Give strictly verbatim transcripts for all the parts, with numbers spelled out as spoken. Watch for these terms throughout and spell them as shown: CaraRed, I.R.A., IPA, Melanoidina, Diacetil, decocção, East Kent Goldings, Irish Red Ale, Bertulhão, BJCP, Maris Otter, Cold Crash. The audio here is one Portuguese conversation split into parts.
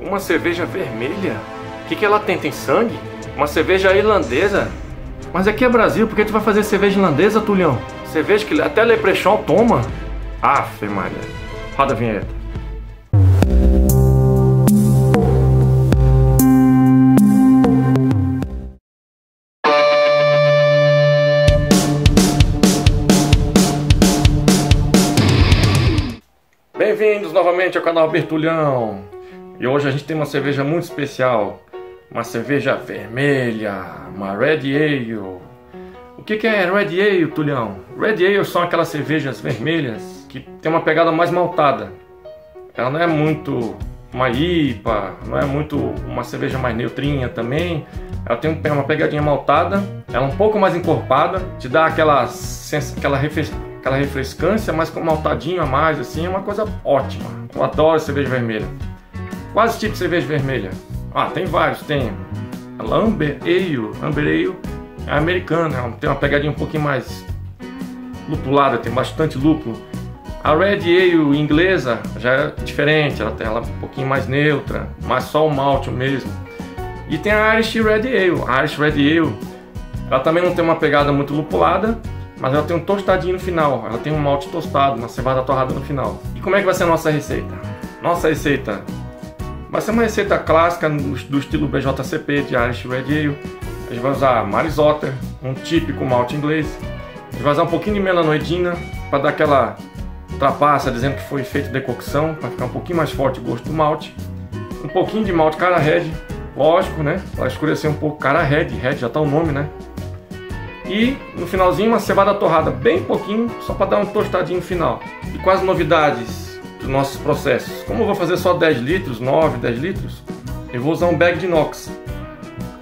Uma cerveja vermelha? O que, que ela tem? Tem sangue? Uma cerveja irlandesa? Mas aqui é Brasil, por que tu vai fazer cerveja irlandesa, Tulhão? Cerveja que até Leprechon toma? Afe Maria. Roda a vinheta. Bem-vindos novamente ao canal Bertulhão. E hoje a gente tem uma cerveja muito especial. Uma cerveja vermelha, uma Red Ale. O que, que é Red Ale, Tulhão? Red Ale são aquelas cervejas vermelhas que tem uma pegada mais maltada. Ela não é muito uma I P A, não é muito uma cerveja mais neutrinha também. Ela tem uma pegadinha maltada, ela é um pouco mais encorpada, te dá aquela, aquela, refres, aquela refrescância, mas com maltadinho a mais, assim, é uma coisa ótima. Eu adoro cerveja vermelha. Quais tipos de cerveja vermelha? Ah, tem vários, tem a Amber Ale, Amber Ale é americana, tem uma pegadinha um pouquinho mais lupulada, tem bastante lúpulo. A Red Ale inglesa já é diferente, ela tem ela um pouquinho mais neutra, mas só o malte mesmo. E tem a Irish Red Ale, a Irish Red Ale, ela também não tem uma pegada muito lupulada, mas ela tem um tostadinho no final, ela tem um malte tostado, uma cevada torrada no final. E como é que vai ser a nossa receita? Nossa receita... Vai ser uma receita clássica do estilo B J C P de Irish Red Ale. A gente vai usar Maris Otter, um típico malte inglês. A gente vai usar um pouquinho de melanoidina para dar aquela trapaça dizendo que foi feito decocção, para ficar um pouquinho mais forte o gosto do malte. Um pouquinho de malte CaraRed, lógico, né? Para escurecer um pouco CaraRed, Red já tá o nome, né? E no finalzinho uma cevada torrada, bem pouquinho, só para dar um tostadinho final. E com as novidades nossos processos. Como eu vou fazer só dez litros, nove, dez litros, eu vou usar um bag de inox.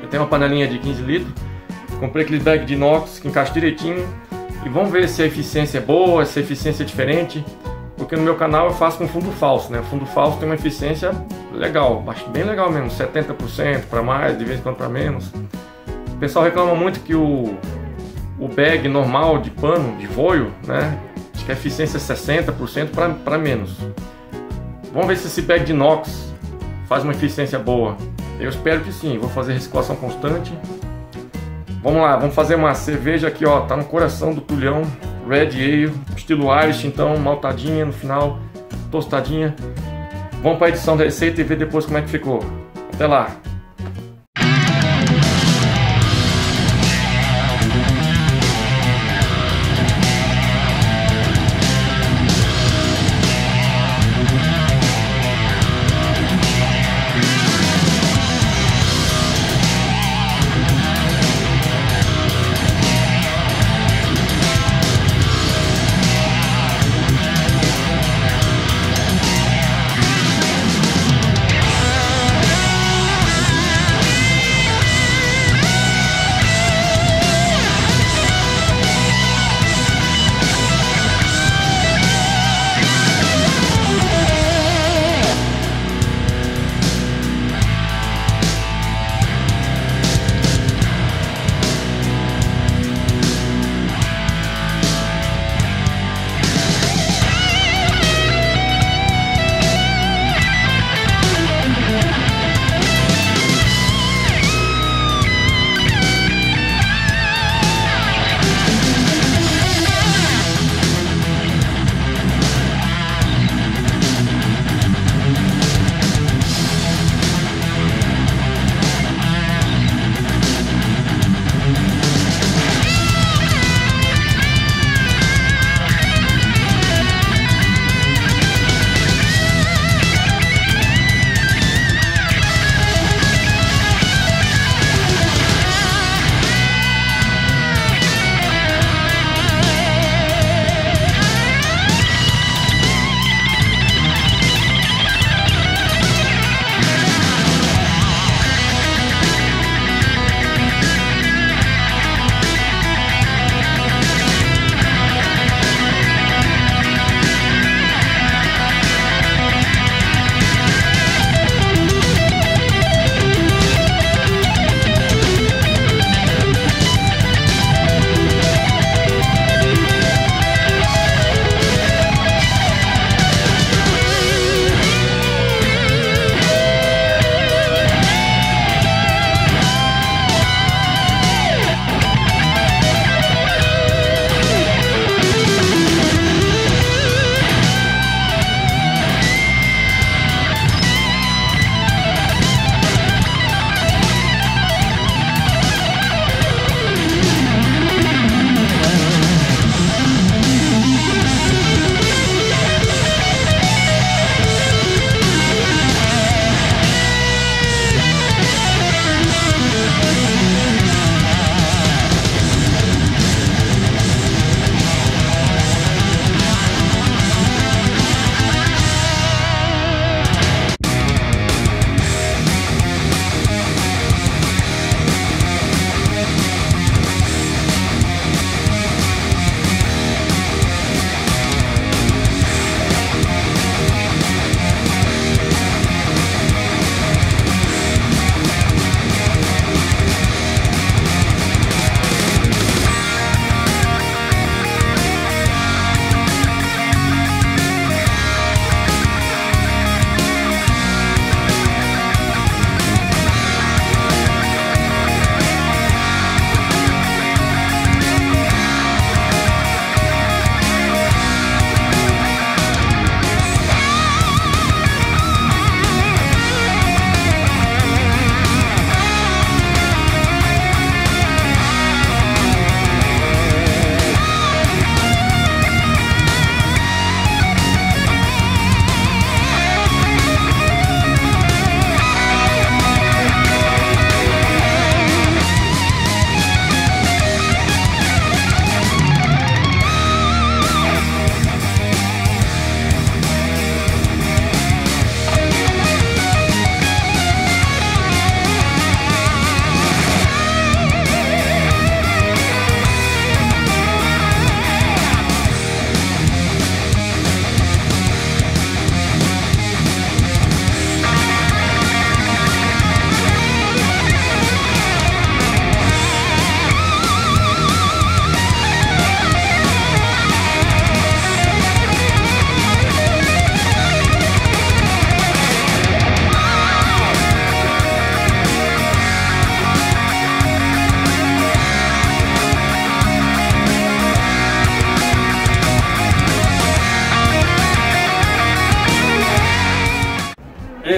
Eu tenho uma panelinha de quinze litros, comprei aquele bag de inox que encaixa direitinho e vamos ver se a eficiência é boa, se a eficiência é diferente, porque no meu canal eu faço com fundo falso, né? O fundo falso tem uma eficiência legal, bem legal mesmo, setenta por cento para mais, de vez em quando para menos. O pessoal reclama muito que o, o bag normal de pano, de voio, né? Que a eficiência é sessenta por cento para menos. Vamos ver se esse bag de inox faz uma eficiência boa. Eu espero que sim, vou fazer reciclação constante. Vamos lá, vamos fazer uma cerveja aqui, ó, tá no coração do Tulhão, Red Ale, estilo Irish, então, maltadinha no final, tostadinha. Vamos para a edição da receita e ver depois como é que ficou. Até lá!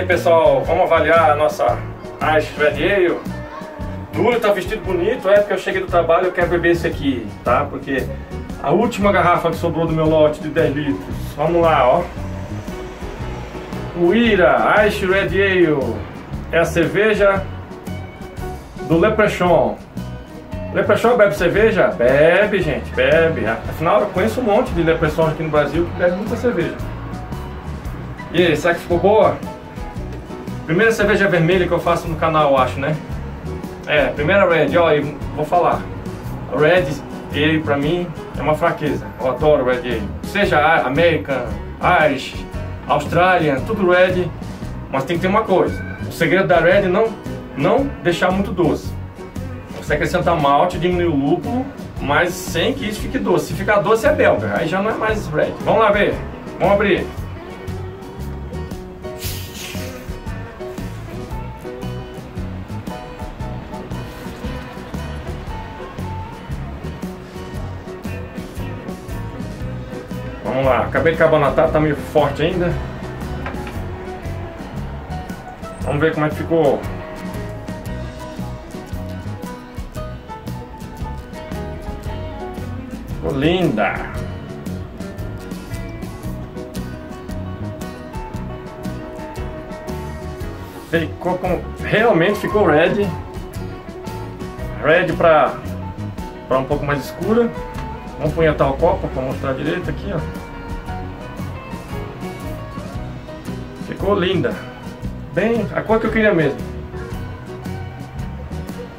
aí, pessoal, vamos avaliar a nossa Irish Red Ale. Duro, tá vestido bonito, é porque eu cheguei do trabalho e eu quero beber esse aqui, tá? Porque a última garrafa que sobrou do meu lote de dez litros. Vamos lá, ó. O Ira, Irish Red Ale, é a cerveja do Leprechaun. Leprechaun bebe cerveja? Bebe, gente, bebe. Afinal, eu conheço um monte de Leprechaun aqui no Brasil que bebe muita cerveja. E aí, será que ficou boa? Primeira cerveja vermelha que eu faço no canal, eu acho, né? É, primeira Red, ó, eu vou falar. Red Ale pra mim é uma fraqueza. Eu adoro Red Ale. Seja American, Irish, Australian, tudo Red. Mas tem que ter uma coisa. O segredo da Red é não, não deixar muito doce. Você acrescentar malte, diminuir o lúpulo, mas sem que isso fique doce. Se ficar doce é belga, aí já não é mais Red. Vamos lá ver. Vamos abrir. Vamos lá, acabei de carbonatar, tá meio forte ainda. Vamos ver como é que ficou. Ficou linda. Ficou com... realmente ficou red. Red pra, pra um pouco mais escura. Vamos punhetar o copo para mostrar direito aqui, ó. Ficou linda. Bem, a cor que eu queria mesmo.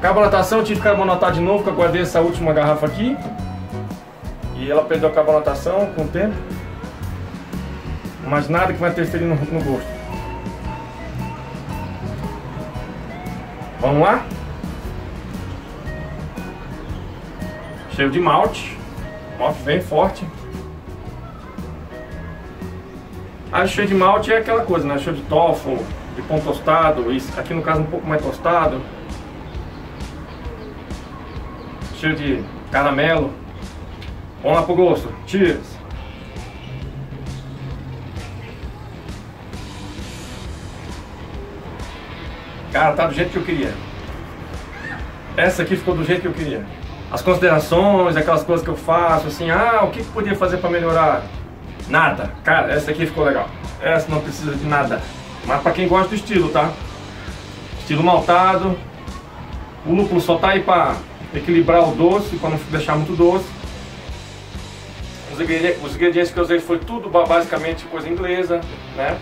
Carbonatação, eu tive que carbonatar de novo, porque eu guardei essa última garrafa aqui. E ela perdeu a carbonatação com o tempo. Mas nada que vai interferir no, no gosto. Vamos lá? Cheio de malte. Malte bem forte. A cheia de malte é aquela coisa, né? Cheia de tofu, de pão tostado, isso aqui no caso um pouco mais tostado. Cheio de caramelo. Vamos lá pro gosto. Cheers! Cara, tá do jeito que eu queria. Essa aqui ficou do jeito que eu queria. As considerações, aquelas coisas que eu faço, assim, ah, o que eu podia fazer para melhorar? Nada. Cara, essa aqui ficou legal. Essa não precisa de nada. Mas para quem gosta do estilo, tá? Estilo maltado. O lúpulo só tá aí para equilibrar o doce, para não deixar muito doce. Os ingredientes, os ingredientes que eu usei foi tudo basicamente coisa inglesa, né?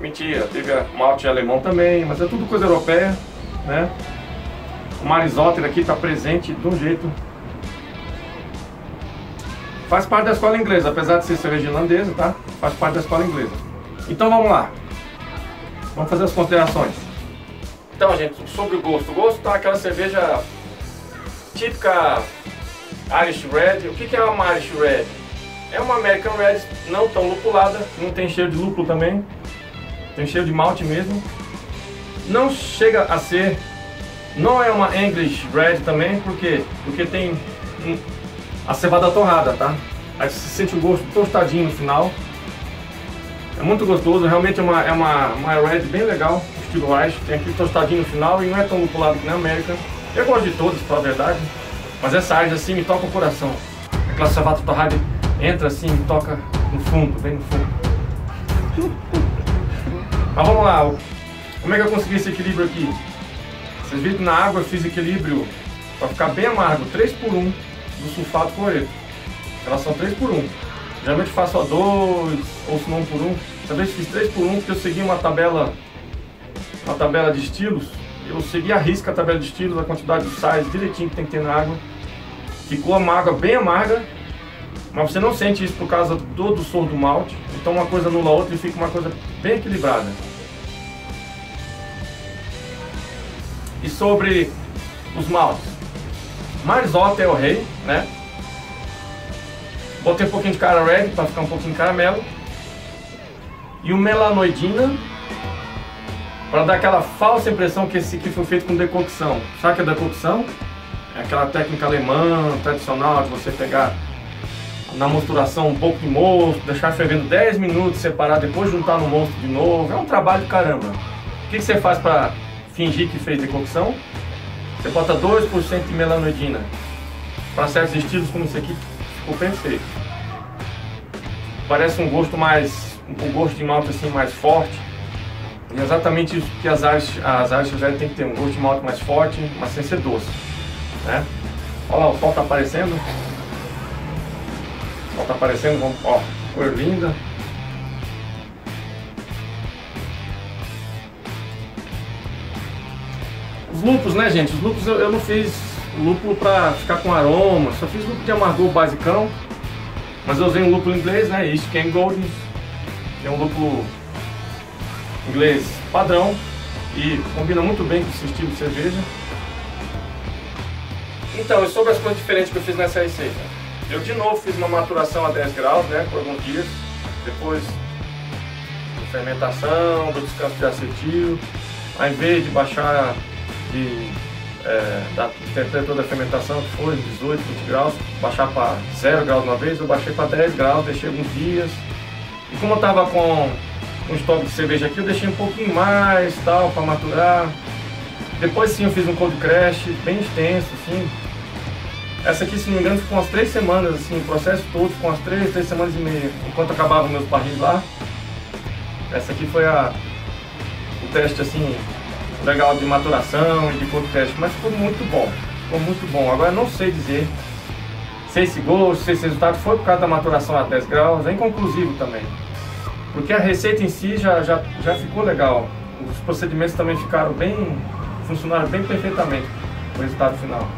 Mentira, teve malte alemão também, mas é tudo coisa europeia, né? O Maris Otter aqui está presente de um jeito. Faz parte da escola inglesa, apesar de ser cerveja irlandesa, tá? Faz parte da escola inglesa. Então vamos lá. Vamos fazer as considerações. Então, gente, sobre o gosto. O gosto tá aquela cerveja típica Irish Red. O que é uma Irish Red? É uma American Red não tão lupulada, não tem cheiro de lúpulo também. Tem cheiro de malte mesmo. Não chega a ser... Não é uma English Red também, por quê? Porque tem a cevada torrada, tá? Aí você sente o gosto tostadinho no final. É muito gostoso, realmente é uma, é uma, uma Red bem legal, estilo Irish. Tem aquele tostadinho no final e não é tão lupulado que na América. Eu gosto de todas, pra verdade, mas essa Irish assim me toca o coração. Aquela cevada torrada entra assim e toca no fundo, bem no fundo. Mas vamos lá, como é que eu consegui esse equilíbrio aqui? Vocês viram que na água eu fiz equilíbrio para ficar bem amargo, três por um do sulfato cloreto. Elas são três por um. Geralmente faço a dois ou se não por um. Dessa vez fiz três por um porque eu segui uma tabela, uma tabela de estilos. Eu segui a risca a tabela de estilos, a quantidade de sais direitinho que tem que ter na água. Ficou uma água bem amarga, mas você não sente isso por causa do doçor do malte. Então uma coisa anula a outra e fica uma coisa bem equilibrada. E sobre os maltes, Maris Otter é o rei, né? Botei um pouquinho de CaraRed para ficar um pouquinho de caramelo. E o Melanoidina para dar aquela falsa impressão que esse aqui foi feito com decocção. Sabe o que é decocção? É aquela técnica alemã tradicional de você pegar na misturação um pouco de mosto, deixar fervendo dez minutos, separar, depois juntar no mosto de novo. É um trabalho do caramba. O que, que você faz para fingir que fez decocção? Você bota dois por cento de melanoidina. Para certos estilos como esse aqui, ficou perfeito. Parece um gosto mais, um gosto de malte assim mais forte. E é exatamente isso que as Irish, as Irish Red tem que ter, um gosto de malte mais forte, mas sem ser doce, né? Olha lá, o sol tá aparecendo. O sol tá aparecendo, vamos, ó, cor linda. Os lúpulos, né, gente? Os lúpulos eu, eu não fiz lúpulo pra ficar com aroma, só fiz lúpulo de amargor basicão. Mas eu usei um lúpulo inglês, né? East Kent Goldings, que é um lúpulo inglês padrão e combina muito bem com esse estilo de cerveja. Então, e sobre as coisas diferentes que eu fiz nessa receita? Eu de novo fiz uma maturação a dez graus, né, por alguns dias, depois de fermentação, do descanso de acetil. Aí, em vez de baixar de, é, da temperatura da fermentação, que foi dezoito, vinte graus, baixar para zero graus uma vez, eu baixei para dez graus, deixei alguns dias. E como eu estava com um estoque de cerveja aqui, eu deixei um pouquinho mais, tal, para maturar. Depois sim eu fiz um cold crash bem extenso, assim. Essa aqui, se não me engano, ficou umas três semanas, assim, o processo todo com umas três, três semanas e meia, enquanto acabavam meus barris lá. Essa aqui foi a, o teste, assim, legal de maturação e de cold crash, mas ficou muito bom, ficou muito bom. Agora não sei dizer se esse gosto, se esse resultado foi por causa da maturação a dez graus, é inconclusivo também. Porque a receita em si já, já, já ficou legal, os procedimentos também ficaram bem, funcionaram bem perfeitamente o resultado final.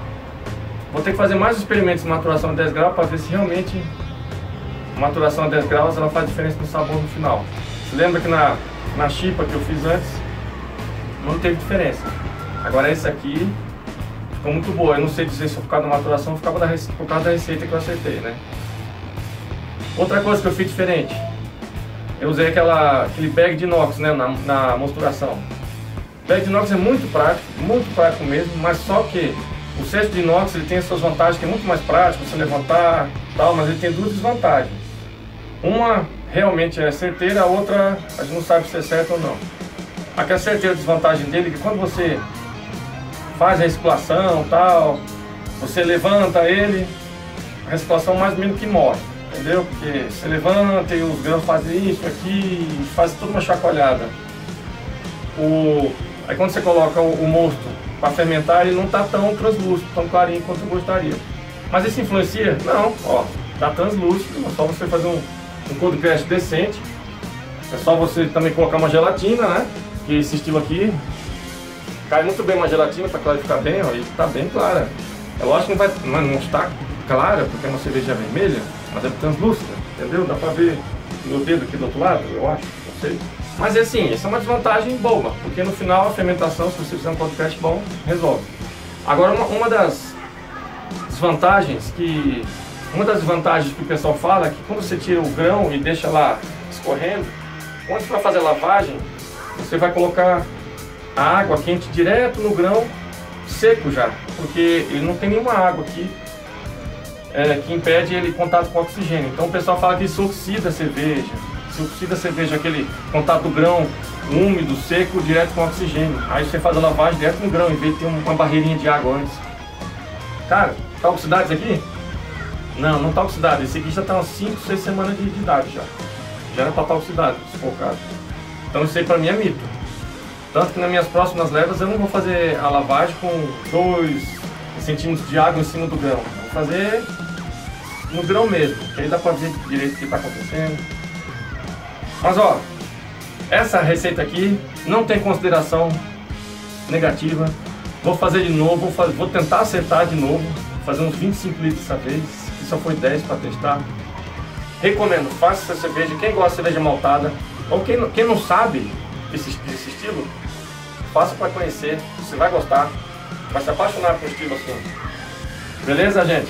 Vou ter que fazer mais experimentos de maturação a dez graus para ver se realmente a maturação a dez graus ela faz diferença no sabor no final. Você lembra que na, na chipa que eu fiz antes, não teve diferença. Agora esse aqui ficou muito boa, eu não sei dizer se por causa da maturação ou por causa da receita que eu acertei, né? Outra coisa que eu fiz diferente, eu usei aquela, aquele bag de inox, né, na, na misturação. O bag de inox é muito prático, muito prático mesmo, mas só que o cesto de inox ele tem as suas vantagens, que é muito mais prático, você levantar tal, mas ele tem duas desvantagens. Uma realmente é certeira, a outra a gente não sabe se é certo ou não. Aquela certeira desvantagem dele é que quando você faz a reciclação tal, você levanta ele, a reciclação mais ou menos que morre, entendeu? Porque você levanta e os grãos fazem isso aqui, faz toda uma chacoalhada. O... Aí quando você coloca o, o mosto para fermentar, ele não está tão translúcido, tão clarinho quanto eu gostaria. Mas isso influencia? Não, ó, está translúcido, é só você fazer um, um cold crash decente, é só você também colocar uma gelatina, né? Que esse estilo aqui cai muito bem uma gelatina para clarificar bem, ó, e está bem clara. É lógico que não, vai, não, não está clara porque é uma cerveja vermelha, mas é translúcida, entendeu? Dá para ver meu dedo aqui do outro lado, eu acho, não sei. Mas é assim, essa é uma desvantagem boba, porque no final a fermentação, se você fizer um cold crash bom, resolve. Agora uma, uma das desvantagens que uma das vantagens que o pessoal fala é que quando você tira o grão e deixa lá escorrendo, quando você vai fazer a lavagem, você vai colocar a água quente direto no grão seco já, porque ele não tem nenhuma água aqui é, que impede ele contato com o oxigênio. Então o pessoal fala que isso oxida a cerveja. Se oxida a cerveja, aquele contato do grão úmido, seco, direto com oxigênio. Aí você faz a lavagem direto no grão, em vez de ter uma barreirinha de água antes. Cara, tá oxidado isso aqui? Não, não tá oxidado. Esse aqui já tá umas cinco, seis semanas de idade já. Já era pra estar oxidado, se for o caso. Então isso aí pra mim é mito. Tanto que nas minhas próximas levas eu não vou fazer a lavagem com dois centímetros de água em cima do grão. Vou fazer no grão mesmo, que aí dá pra ver direito o que tá acontecendo. Mas ó, essa receita aqui não tem consideração negativa. Vou fazer de novo, vou, fazer, vou tentar acertar de novo. Vou fazer uns vinte e cinco litros dessa vez, que só foi dez para testar. Recomendo, faça essa cerveja. Quem gosta de cerveja maltada, ou quem não, quem não sabe desse, desse estilo, faça para conhecer, você vai gostar. Vai se apaixonar por um estilo assim. Beleza, gente?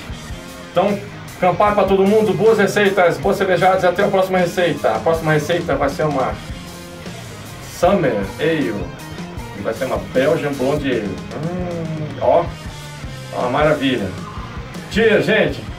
Então, campar para todo mundo, boas receitas, boas cervejadas e até a próxima receita. A próxima receita vai ser uma Summer Ale, que vai ser uma Belgian Blonde Ale. Hum, ó, uma maravilha. Cheers, gente!